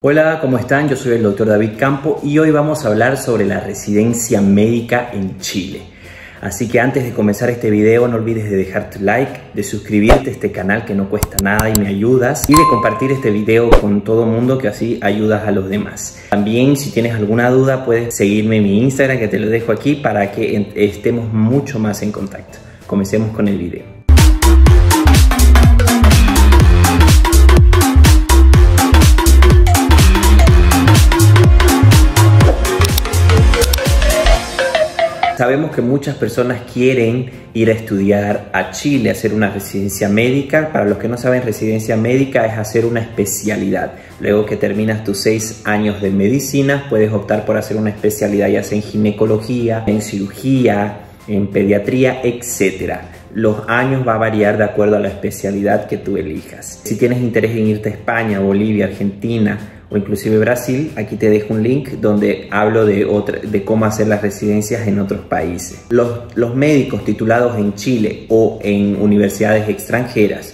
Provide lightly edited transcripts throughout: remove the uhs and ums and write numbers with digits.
Hola, ¿cómo están? Yo soy el doctor David Campos y hoy vamos a hablar sobre la residencia médica en Chile. Así que antes de comenzar este video no olvides de dejar tu like, de suscribirte a este canal que no cuesta nada y me ayudas, y de compartir este video con todo el mundo, que así ayudas a los demás. También, si tienes alguna duda, puedes seguirme en mi Instagram, que te lo dejo aquí para que estemos mucho más en contacto. Comencemos con el video. Sabemos que muchas personas quieren ir a estudiar a Chile, hacer una residencia médica. Para los que no saben, residencia médica es hacer una especialidad. Luego que terminas tus 6 años de medicina, puedes optar por hacer una especialidad, ya sea en ginecología, en cirugía, en pediatría, etc. Los años va a variar de acuerdo a la especialidad que tú elijas. Si tienes interés en irte a España, Bolivia, Argentina o inclusive Brasil, aquí te dejo un link donde hablo de cómo hacer las residencias en otros países. Los médicos titulados en Chile o en universidades extranjeras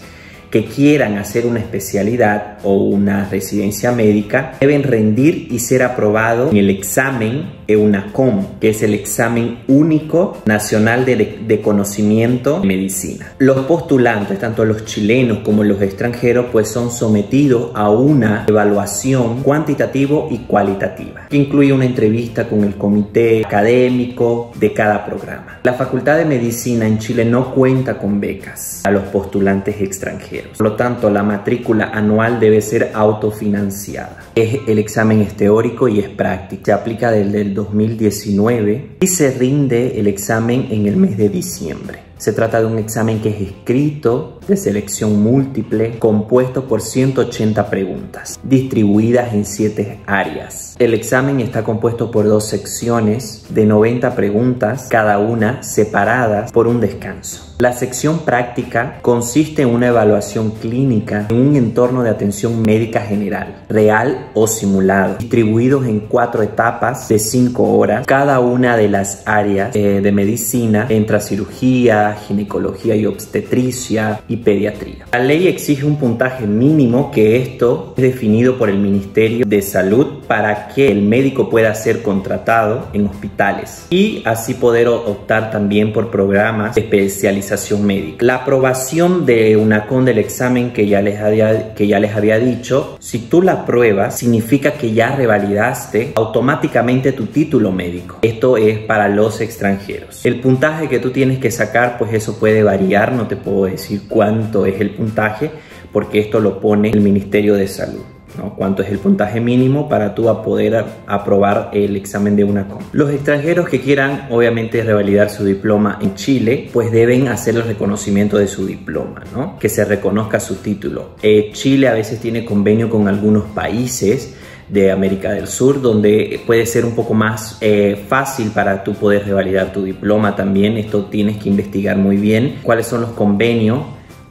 que quieran hacer una especialidad o una residencia médica deben rendir y ser aprobado en el examen EUNACOM, que es el examen único nacional de conocimiento de medicina. Los postulantes, tanto los chilenos como los extranjeros, pues son sometidos a una evaluación cuantitativa y cualitativa, que incluye una entrevista con el comité académico de cada programa. La Facultad de Medicina en Chile no cuenta con becas a los postulantes extranjeros. Por lo tanto, la matrícula anual debe ser autofinanciada. El examen es teórico y es práctico. Se aplica desde el 2019 y se rinde el examen en el mes de diciembre. Se trata de un examen que es escrito, de selección múltiple, compuesto por 180 preguntas, distribuidas en 7 áreas. El examen está compuesto por 2 secciones de 90 preguntas, cada una separadas por un descanso. La sección práctica consiste en una evaluación clínica en un entorno de atención médica general, real o simulado, distribuidos en 4 etapas de 5 horas. Cada una de las áreas de medicina entra cirugía, ginecología y obstetricia, y pediatría. La ley exige un puntaje mínimo, que esto es definido por el Ministerio de Salud, para que el médico pueda ser contratado en hospitales y así poder optar también por programas de especialización médica. La aprobación de EUNACOM del examen que ya les había dicho, si tú la apruebas, significa que ya revalidaste automáticamente tu título médico. Esto es para los extranjeros. El puntaje que tú tienes que sacar, pues eso puede variar, no te puedo decir cuánto es el puntaje, porque esto lo pone el Ministerio de Salud, ¿no? Cuánto es el puntaje mínimo para tú a poder aprobar el examen de EUNACOM. Los extranjeros que quieran, obviamente, revalidar su diploma en Chile, pues deben hacer el reconocimiento de su diploma, ¿no? Que se reconozca su título. Chile a veces tiene convenio con algunos países de América del Sur, donde puede ser un poco más fácil para tú poder revalidar tu diploma también. Esto tienes que investigar muy bien cuáles son los convenios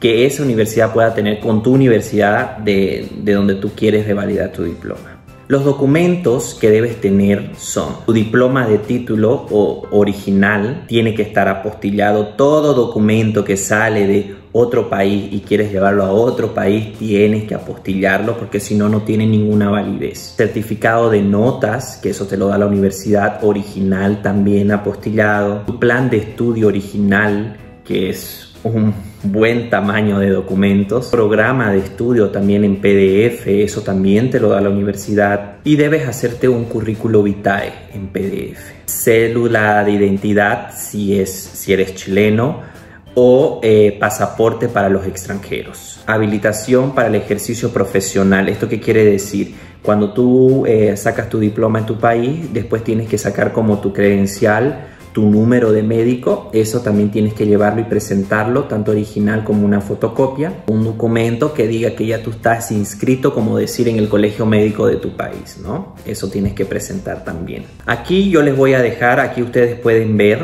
que esa universidad pueda tener con tu universidad de donde tú quieres revalidar tu diploma. Los documentos que debes tener son: tu diploma de título o original tiene que estar apostillado. Todo documento que sale de otro país y quieres llevarlo a otro país, tienes que apostillarlo, porque si no, no tiene ninguna validez. Certificado de notas, que eso te lo da la universidad, original, también apostillado. Tu plan de estudio original, que es un buen tamaño de documentos. Programa de estudio también en PDF, eso también te lo da la universidad. Y debes hacerte un currículum vitae en PDF. Cédula de identidad si eres chileno, o pasaporte para los extranjeros. Habilitación para el ejercicio profesional. ¿Esto qué quiere decir? Cuando tú sacas tu diploma en tu país, después tienes que sacar como tu credencial, tu número de médico. Eso también tienes que llevarlo y presentarlo, tanto original como una fotocopia. Un documento que diga que ya tú estás inscrito, como decir en el colegio médico de tu país, ¿no? Eso tienes que presentar también. Aquí yo les voy a dejar, aquí ustedes pueden ver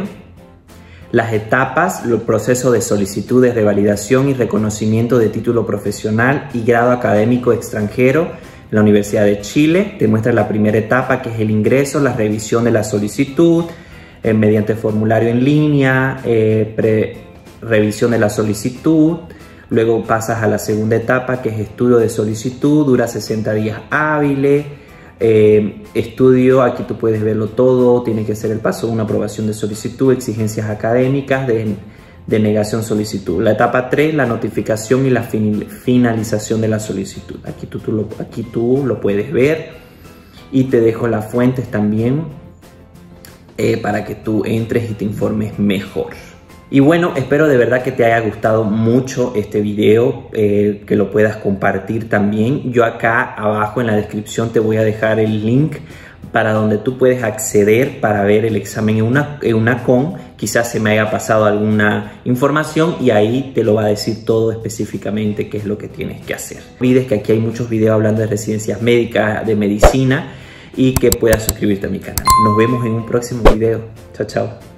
las etapas, el proceso de solicitud de revalidación y reconocimiento de título profesional y grado académico extranjero. La Universidad de Chile te muestra la primera etapa, que es el ingreso, la revisión de la solicitud mediante formulario en línea, revisión de la solicitud, Luego pasas a la segunda etapa, que es estudio de solicitud, dura 60 días hábiles. Estudio, aquí tú puedes verlo todo, tiene que ser el paso, una aprobación de solicitud, exigencias académicas, denegación solicitud. La etapa 3, la notificación y la finalización de la solicitud. Aquí tú lo puedes ver y te dejo las fuentes también para que tú entres y te informes mejor. Y bueno, espero de verdad que te haya gustado mucho este video, que lo puedas compartir también. Yo acá abajo en la descripción te voy a dejar el link para donde tú puedes acceder para ver el examen EUNACOM. Quizás se me haya pasado alguna información y ahí te lo va a decir todo específicamente qué es lo que tienes que hacer. No olvides que aquí hay muchos videos hablando de residencias médicas, de medicina, y que puedas suscribirte a mi canal. Nos vemos en un próximo video. Chao, chao.